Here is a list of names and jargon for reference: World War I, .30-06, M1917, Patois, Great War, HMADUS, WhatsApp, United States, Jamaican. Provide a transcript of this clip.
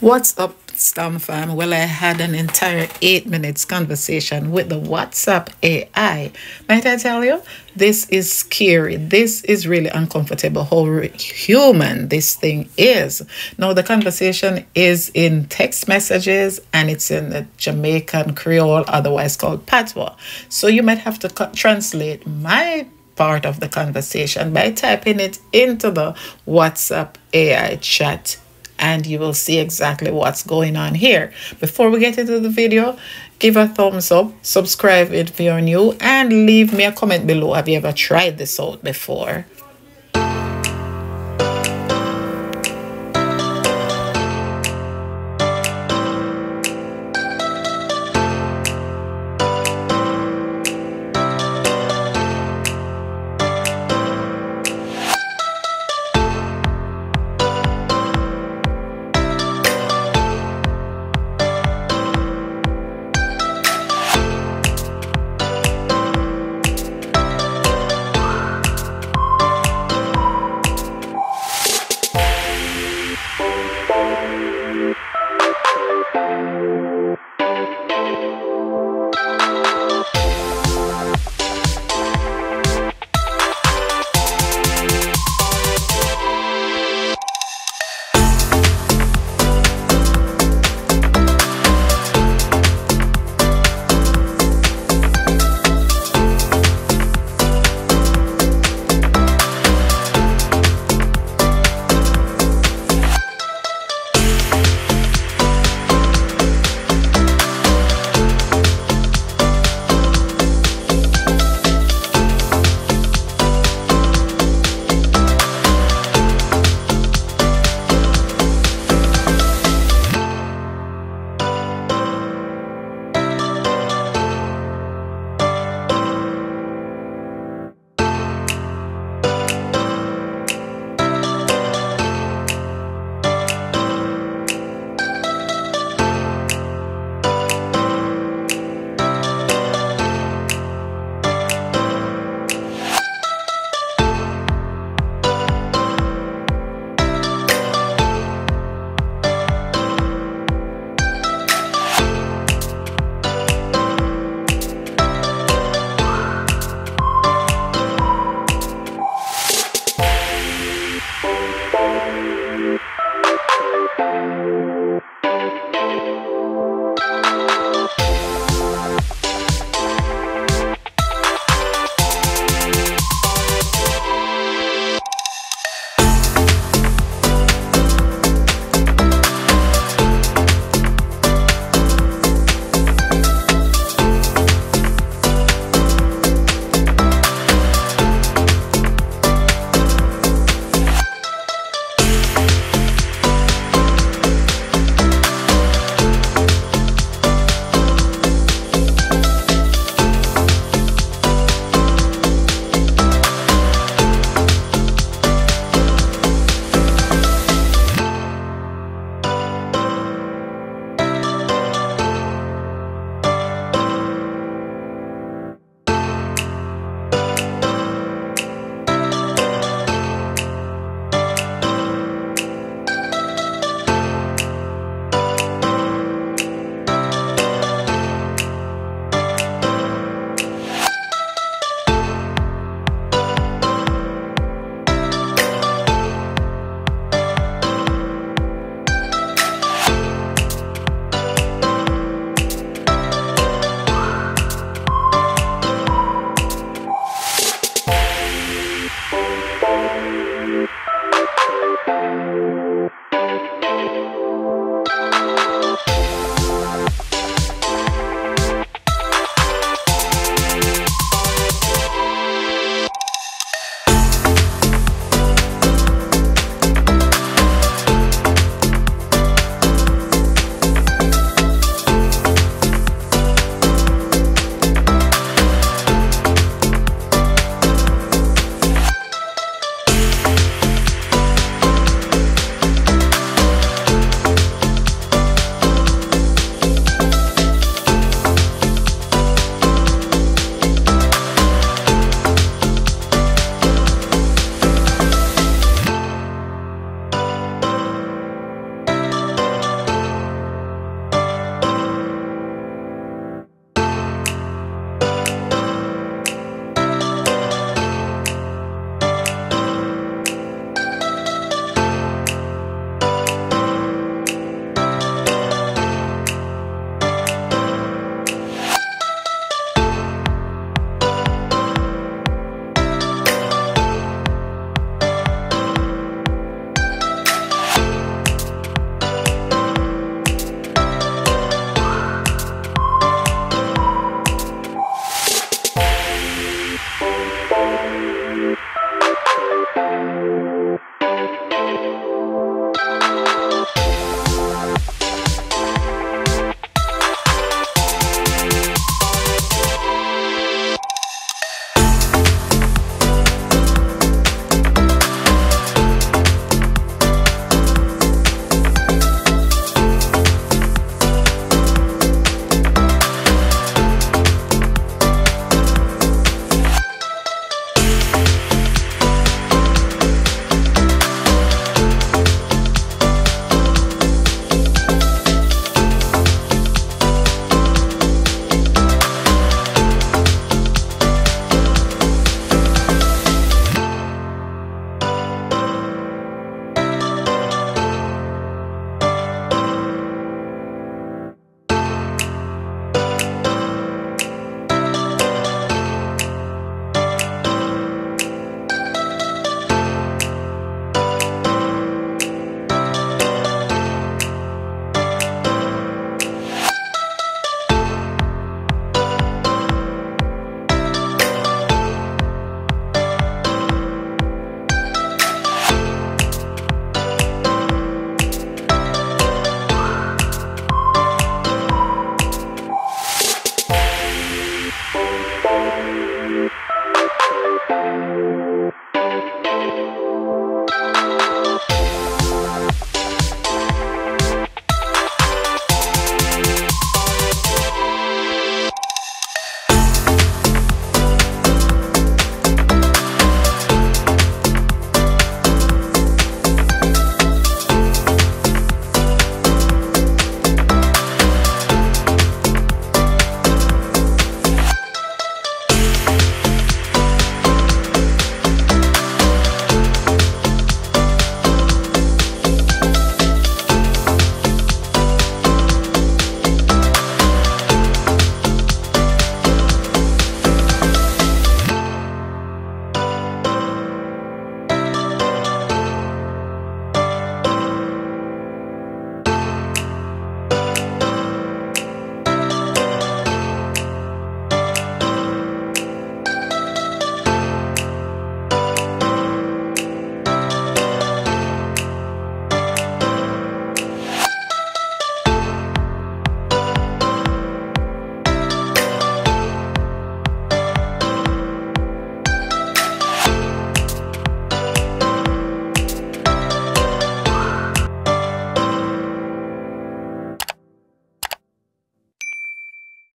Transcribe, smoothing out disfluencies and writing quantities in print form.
What's up, Stam Fam? Well, I had an entire 8 minutes conversation with the WhatsApp AI. Might I tell you, this is scary. This is really uncomfortable how human this thing is. Now, the conversation is in text messages and it's in the Jamaican Creole, otherwise called Patois. So you might have to translate my part of the conversation by typing it into the WhatsApp AI chat, and you will see exactly what's going on here. Before we get into the video, give a thumbs up, subscribe if you're new, and leave me a comment below. Have you ever tried this out before?